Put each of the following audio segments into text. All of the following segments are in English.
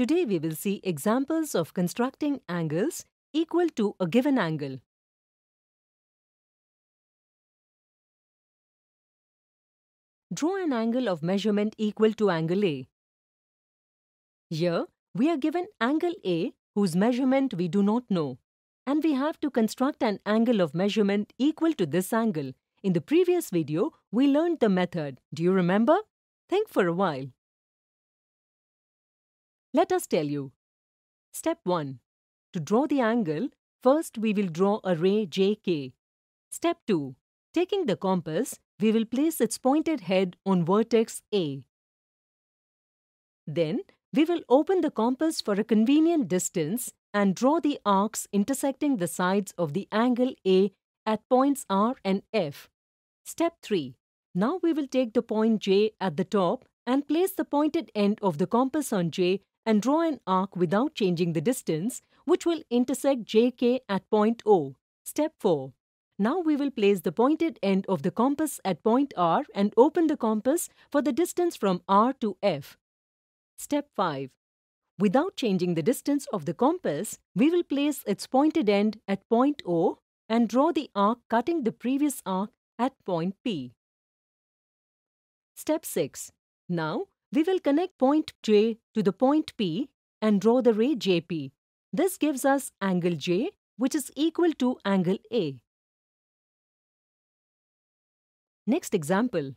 Today we will see examples of constructing angles equal to a given angle. Draw an angle of measurement equal to angle A. Here we are given angle A whose measurement we do not know, and we have to construct an angle of measurement equal to this angle. In the previous video, we learned the method. Do you remember? Think for a while. Let us tell you. Step 1. To draw the angle, first we will draw a ray JK. Step 2. Taking the compass, we will place its pointed head on vertex A. Then, we will open the compass for a convenient distance and draw the arcs intersecting the sides of the angle A at points R and F. Step 3. Now we will take the point J at the top and place the pointed end of the compass on J and draw an arc without changing the distance, which will intersect JK at point O. Step 4. Now we will place the pointed end of the compass at point R and open the compass for the distance from R to F. Step 5. Without changing the distance of the compass, we will place its pointed end at point O and draw the arc cutting the previous arc at point P. Step 6. Now, we will connect point J to the point P and draw the ray JP. This gives us angle J, which is equal to angle A. Next example.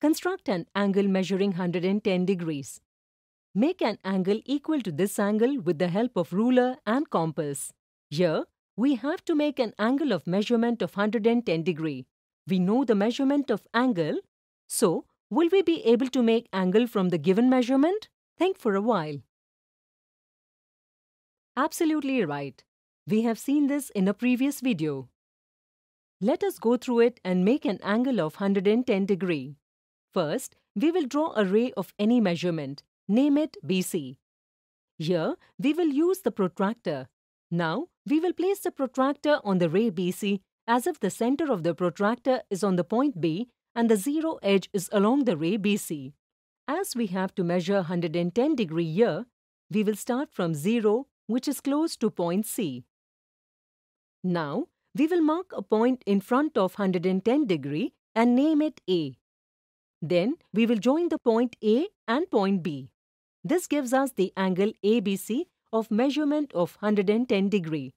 Construct an angle measuring 110 degrees. Make an angle equal to this angle with the help of ruler and compass. Here, we have to make an angle of measurement of 110 degree. We know the measurement of angle, so will we be able to make angle from the given measurement? Think for a while. Absolutely right. We have seen this in a previous video. Let us go through it and make an angle of 110 degree. First, we will draw a ray of any measurement. Name it BC. Here, we will use the protractor. Now, we will place the protractor on the ray BC as if the center of the protractor is on the point B and the zero edge is along the ray BC. As we have to measure 110 degree here, we will start from 0, which is close to point C. Now, we will mark a point in front of 110 degree and name it A. Then, we will join the point A and point B. This gives us the angle ABC of measurement of 110 degree.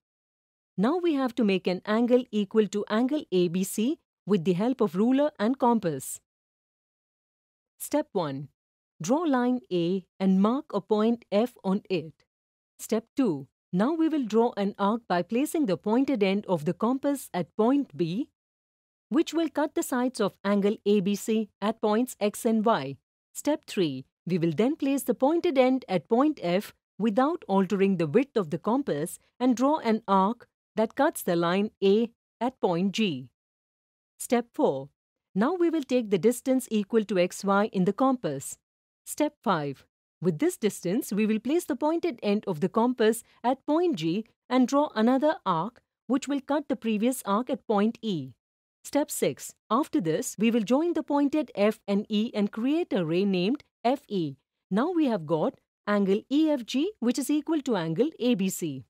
Now we have to make an angle equal to angle ABC with the help of ruler and compass. Step 1. Draw line A and mark a point F on it. Step 2. Now we will draw an arc by placing the pointed end of the compass at point B, which will cut the sides of angle ABC at points X and Y. Step 3. We will then place the pointed end at point F without altering the width of the compass and draw an arc that cuts the line A at point G. Step 4. Now we will take the distance equal to xy in the compass. Step 5. With this distance, we will place the pointed end of the compass at point G and draw another arc which will cut the previous arc at point E. Step 6. After this, we will join the pointed F and E and create a ray named FE. Now we have got angle EFG, which is equal to angle ABC.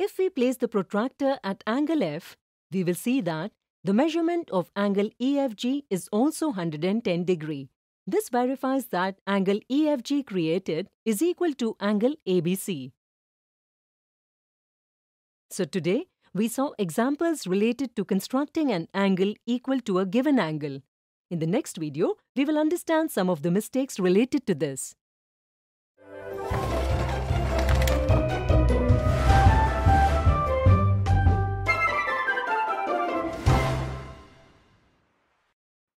If we place the protractor at angle F, we will see that the measurement of angle EFG is also 110 degree. This verifies that angle EFG created is equal to angle ABC. So today, we saw examples related to constructing an angle equal to a given angle. In the next video, we will understand some of the mistakes related to this.